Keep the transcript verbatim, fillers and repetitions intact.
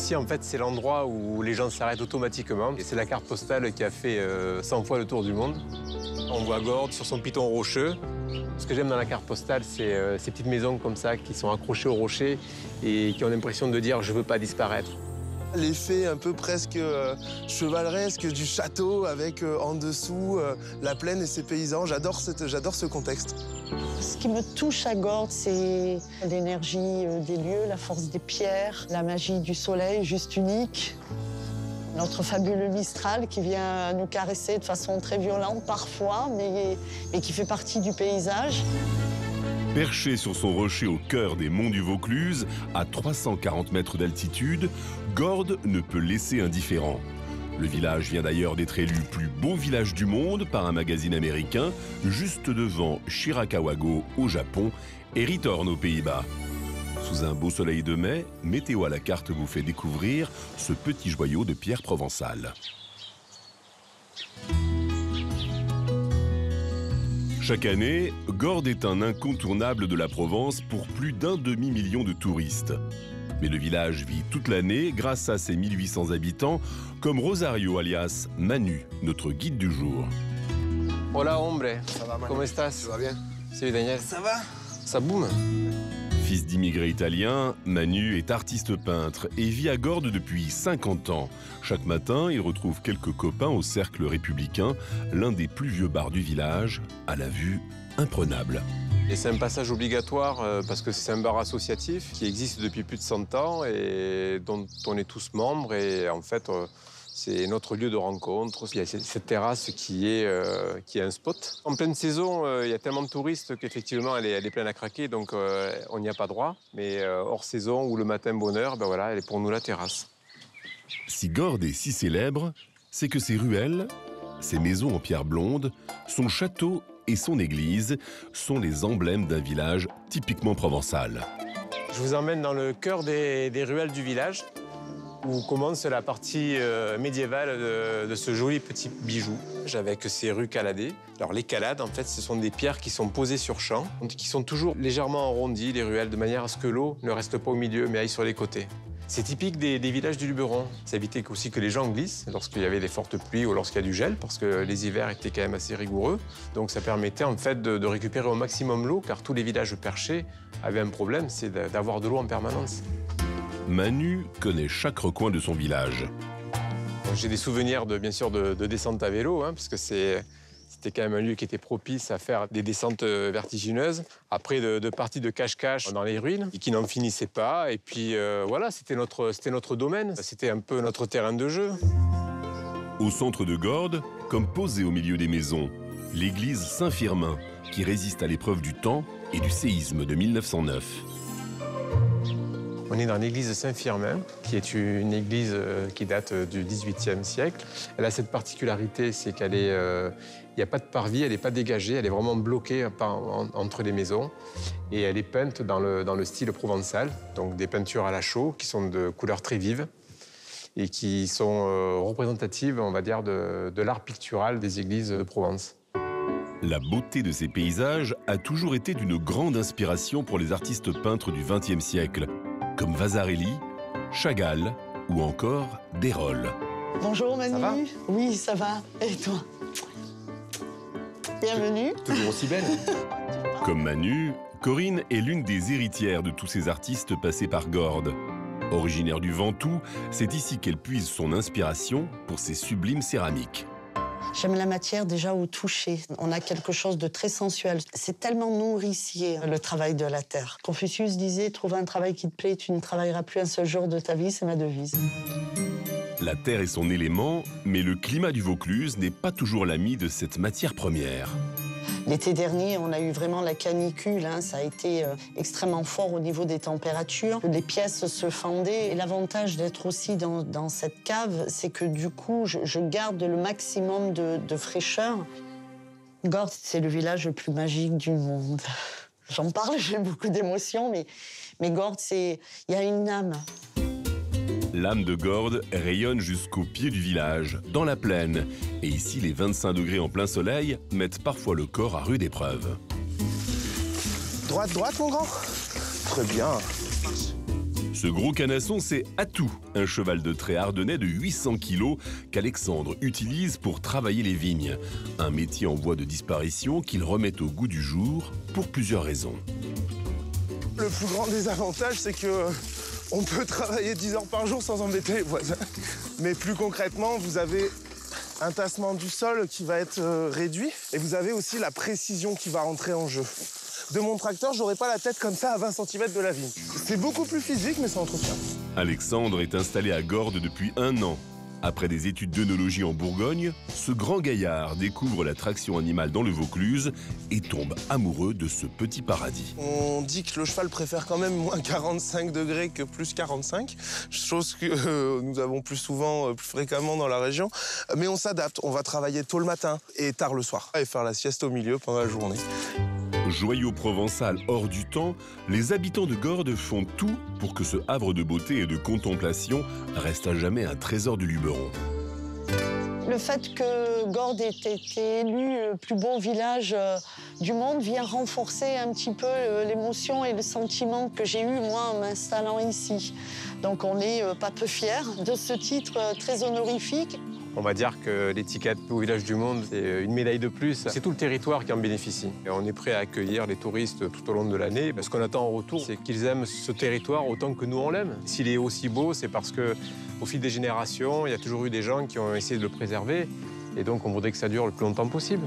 ici, en fait, c'est l'endroit où les gens s'arrêtent automatiquement. Et c'est la carte postale qui a fait euh, cent fois le tour du monde. On voit Gordes sur son piton rocheux. Ce que j'aime dans la carte postale, c'est euh, ces petites maisons comme ça qui sont accrochées au rocher et qui ont l'impression de dire « je veux pas disparaître ». L'effet un peu presque euh, chevaleresque du château avec euh, en dessous euh, la plaine et ses paysans. J'adore ce contexte. Ce qui me touche à Gordes, c'est l'énergie euh, des lieux, la force des pierres, la magie du soleil juste unique. Notre fabuleux mistral qui vient nous caresser de façon très violente parfois, mais, mais qui fait partie du paysage. Perché sur son rocher au cœur des monts du Vaucluse, à trois cent quarante mètres d'altitude, Gordes ne peut laisser indifférent. Le village vient d'ailleurs d'être élu plus beau village du monde par un magazine américain, juste devant Shirakawago au Japon et Rittenour aux Pays-Bas. Sous un beau soleil de mai, Météo à la carte vous fait découvrir ce petit joyau de pierre provençale. Chaque année, Gordes est un incontournable de la Provence pour plus d'un demi-million de touristes. Mais le village vit toute l'année grâce à ses mille huit cents habitants, comme Rosario alias Manu, notre guide du jour. Hola hombre, ça va, comment estás? Ça va bien. Salut Daniel. Ça va? Ça boum. Fils d'immigrés italiens, Manu est artiste peintre et vit à Gordes depuis cinquante ans. Chaque matin, il retrouve quelques copains au Cercle Républicain, l'un des plus vieux bars du village, à la vue imprenable. Et c'est un passage obligatoire euh, parce que c'est un bar associatif qui existe depuis plus de cent ans et dont on est tous membres. Et en fait, euh, c'est notre lieu de rencontre. Il y a cette terrasse qui est, euh, qui est un spot. En pleine saison, euh, il y a tellement de touristes qu'effectivement, elle, elle est pleine à craquer, donc euh, on n'y a pas droit. Mais euh, hors saison ou le matin bonheur, ben voilà, elle est pour nous la terrasse. Si Gordes est si célèbre, c'est que ses ruelles, ses maisons en pierre blonde, son château et son église sont les emblèmes d'un village typiquement provençal. Je vous emmène dans le cœur des, des ruelles du village, où commence la partie euh, médiévale de, de ce joli petit bijou, avec ses rues caladées. Alors les calades, en fait, ce sont des pierres qui sont posées sur champ, qui sont toujours légèrement arrondies, les ruelles, de manière à ce que l'eau ne reste pas au milieu, mais aille sur les côtés. C'est typique des, des villages du Luberon. Ça évitait aussi que les gens glissent lorsqu'il y avait des fortes pluies ou lorsqu'il y a du gel, parce que les hivers étaient quand même assez rigoureux. Donc ça permettait en fait de, de récupérer au maximum l'eau, car tous les villages perchés avaient un problème, c'est d'avoir de l'eau en permanence. Manu connaît chaque recoin de son village. J'ai des souvenirs de, bien sûr de, de descente à vélo, hein, parce que c'est... C'était quand même un lieu qui était propice à faire des descentes vertigineuses. Après, de, de parties de cache-cache dans les ruines, et qui n'en finissaient pas. Et puis, euh, voilà, c'était notre, c'était notre domaine. C'était un peu notre terrain de jeu. Au centre de Gordes, comme posée au milieu des maisons, l'église Saint-Firmin, qui résiste à l'épreuve du temps et du séisme de mille neuf cent neuf. On est dans l'église de Saint-Firmin, qui est une église qui date du dix-huitième siècle. Elle a cette particularité, c'est qu'elle est... Euh, il n'y a pas de parvis, elle n'est pas dégagée, elle est vraiment bloquée entre les maisons. Et elle est peinte dans le, dans le style provençal, donc des peintures à la chaux qui sont de couleurs très vives et qui sont euh, représentatives, on va dire, de, de l'art pictural des églises de Provence. La beauté de ces paysages a toujours été d'une grande inspiration pour les artistes peintres du vingtième siècle. Comme Vasarelli, Chagall ou encore Dérolle. Bonjour Manu. Ça va? Oui, ça va. Et toi? Bienvenue. Toujours aussi belle. Comme Manu, Corinne est l'une des héritières de tous ces artistes passés par Gordes. Originaire du Ventoux, c'est ici qu'elle puise son inspiration pour ses sublimes céramiques. J'aime la matière déjà au toucher. On a quelque chose de très sensuel. C'est tellement nourricier, le travail de la terre. Confucius disait « Trouve un travail qui te plaît, tu ne travailleras plus un seul jour de ta vie », c'est ma devise. La terre est son élément, mais le climat du Vaucluse n'est pas toujours l'ami de cette matière première. L'été dernier, on a eu vraiment la canicule, hein. Ça a été euh, extrêmement fort au niveau des températures. Les pièces se fendaient. Et l'avantage d'être aussi dans, dans cette cave, c'est que du coup, je, je garde le maximum de, de fraîcheur. Gordes, c'est le village le plus magique du monde. J'en parle, j'ai beaucoup d'émotions, mais, mais Gordes, c'est... il y a une âme. L'âme de Gordes rayonne jusqu'au pied du village, dans la plaine. Et ici, les vingt-cinq degrés en plein soleil mettent parfois le corps à rude épreuve. Droite, droite, mon grand. Très bien. Ce gros canasson, c'est Atou, un cheval de trait ardennais de huit cents kilos qu'Alexandre utilise pour travailler les vignes. Un métier en voie de disparition qu'il remet au goût du jour pour plusieurs raisons. Le plus grand désavantage, c'est que on peut travailler dix heures par jour sans embêter les voisins. Mais plus concrètement, vous avez un tassement du sol qui va être réduit et vous avez aussi la précision qui va rentrer en jeu. De mon tracteur, j'aurais pas la tête comme ça à vingt centimètres de la vigne. C'est beaucoup plus physique, mais ça entretient. Alexandre est installé à Gordes depuis un an. Après des études d'œnologie en Bourgogne, ce grand gaillard découvre la traction animale dans le Vaucluse et tombe amoureux de ce petit paradis. On dit que le cheval préfère quand même moins quarante-cinq degrés que plus quarante-cinq, chose que euh, nous avons plus souvent, euh, plus fréquemment dans la région. Mais on s'adapte, on va travailler tôt le matin et tard le soir et faire la sieste au milieu pendant la journée. Joyau provençal hors du temps, les habitants de Gordes font tout pour que ce havre de beauté et de contemplation reste à jamais un trésor du Luberon. Le fait que Gordes ait été élu le plus beau village du monde vient renforcer un petit peu l'émotion et le sentiment que j'ai eu, moi, en m'installant ici. Donc on n'est pas peu fiers de ce titre très honorifique. On va dire que l'étiquette au village du monde, c'est une médaille de plus. C'est tout le territoire qui en bénéficie. Et on est prêt à accueillir les touristes tout au long de l'année. Ce qu'on attend en retour, c'est qu'ils aiment ce territoire autant que nous on l'aime. S'il est aussi beau, c'est parce qu'au fil des générations, il y a toujours eu des gens qui ont essayé de le préserver. Et donc on voudrait que ça dure le plus longtemps possible.